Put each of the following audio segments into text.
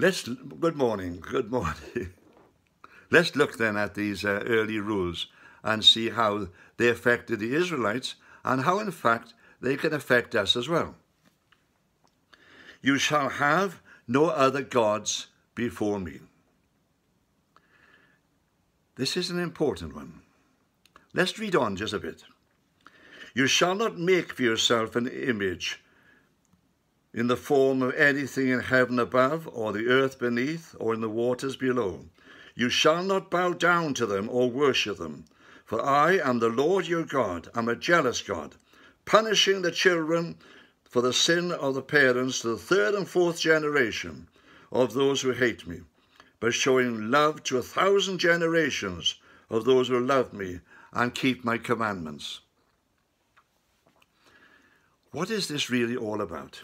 Good morning. Let's look then at these early rules and see how they affected the Israelites and how in fact they can affect us as well. You shall have no other gods before me. This is an important one. Let's read on just a bit. You shall not make for yourself an image in the form of anything in heaven above, or the earth beneath, or in the waters below. You shall not bow down to them or worship them. For I am the Lord your God, am a jealous God, punishing the children for the sin of the parents to the third and fourth generation of those who hate me, but showing love to 1,000 generations of those who love me and keep my commandments. What is this really all about?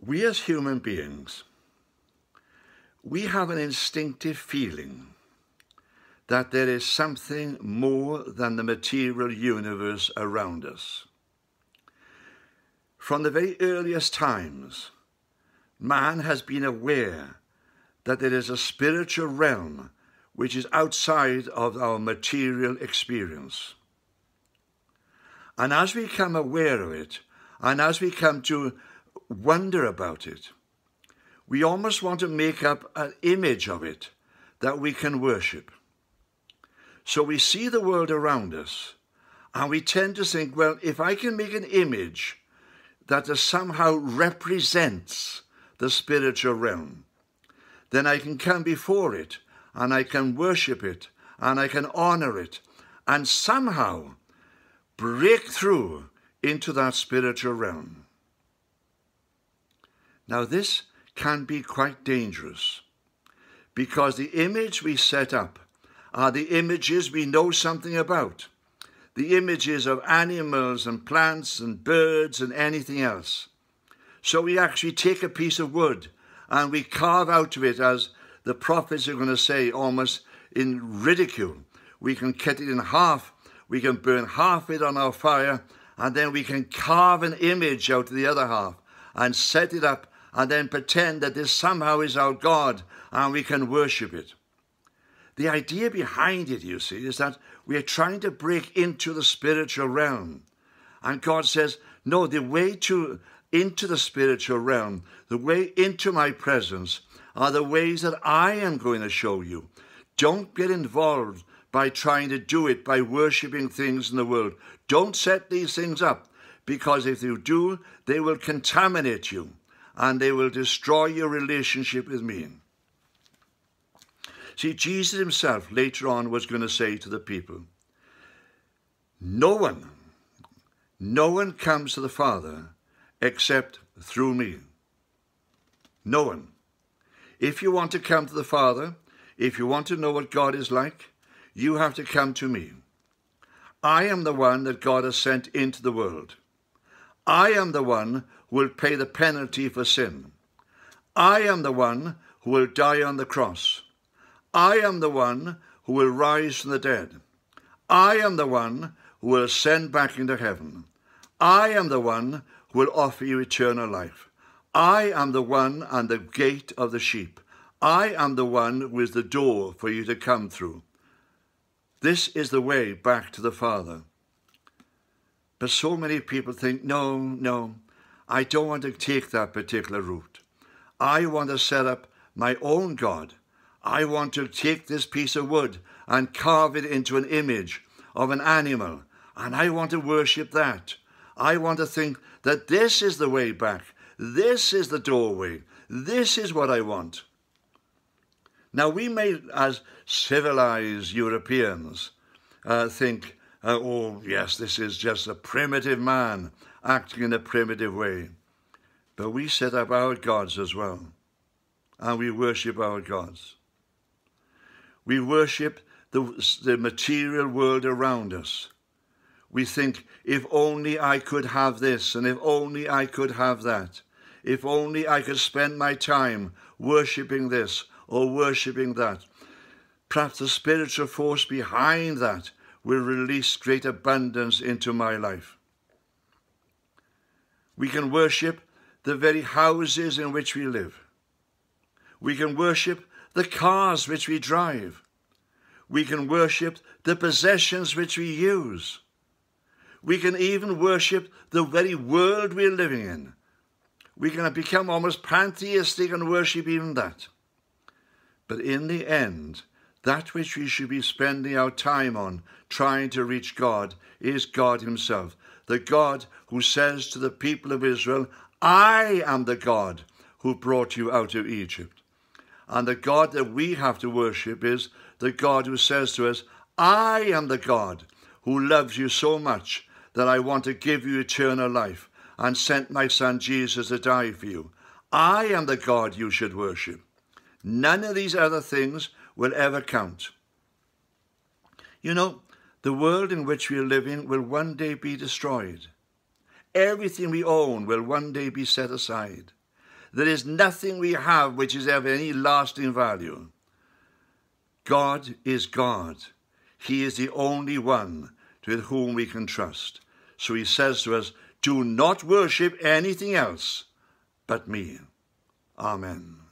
We as human beings, we have an instinctive feeling that there is something more than the material universe around us. From the very earliest times, man has been aware that there is a spiritual realm which is outside of our material experience. And as we become aware of it, and as we come to wonder about it, we almost want to make up an image of it that we can worship. So we see the world around us, and we tend to think, well, if I can make an image that somehow represents the spiritual realm, then I can come before it, and I can worship it, and I can honor it, and somehow break through into that spiritual realm. Now this can be quite dangerous, because the image we set up are the images we know something about, the images of animals and plants and birds and anything else. So we actually take a piece of wood and we carve out of it, as the prophets are going to say, almost in ridicule. We can cut it in half, we can burn half it on our fire, and then we can carve an image out of the other half and set it up, and then pretend that this somehow is our God and we can worship it. The idea behind it, you see, is that we are trying to break into the spiritual realm. And God says, no, the way into the spiritual realm, the way into my presence, are the ways that I am going to show you. Don't get involved by trying to do it, by worshipping things in the world. Don't set these things up, because if you do, they will contaminate you, and they will destroy your relationship with me. See, Jesus himself later on was going to say to the people, no one comes to the Father except through me. No one. If you want to come to the Father, if you want to know what God is like, you have to come to me. I am the one that God has sent into the world. I am the one who will pay the penalty for sin. I am the one who will die on the cross. I am the one who will rise from the dead. I am the one who will ascend back into heaven. I am the one who will offer you eternal life. I am the one and the gate of the sheep. I am the one who is the door for you to come through. This is the way back to the Father. But so many people think, no, I don't want to take that particular route. I want to set up my own God. I want to take this piece of wood and carve it into an image of an animal, and I want to worship that. I want to think that this is the way back. This is the doorway. This is what I want. Now we may, as civilized Europeans, think, oh yes, this is just a primitive man acting in a primitive way. But we set up our gods as well, and we worship our gods. We worship the material world around us. We think, if only I could have this, and if only I could have that, if only I could spend my time worshipping this or worshipping that. Perhaps the spiritual force behind that will release great abundance into my life. We can worship the very houses in which we live. We can worship the cars which we drive. We can worship the possessions which we use. We can even worship the very world we're living in. We can become almost pantheistic and worship even that. But in the end, that which we should be spending our time on, trying to reach God, is God himself. The God who says to the people of Israel, I am the God who brought you out of Egypt. And the God that we have to worship is the God who says to us, I am the God who loves you so much that I want to give you eternal life and sent my son Jesus to die for you. I am the God you should worship. None of these other things will ever count. You know, the world in which we are living will one day be destroyed. Everything we own will one day be set aside. There is nothing we have which is of any lasting value. God is God. He is the only one with whom we can trust. So he says to us, do not worship anything else but me. Amen.